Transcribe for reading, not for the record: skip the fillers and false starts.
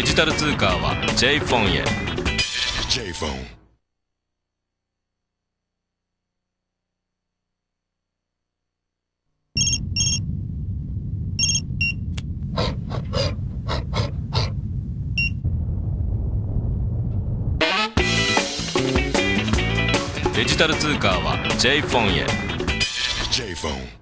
デジタル通貨は J フォンへ。 J フォンデジタル通貨は J フォンへ。 J フォン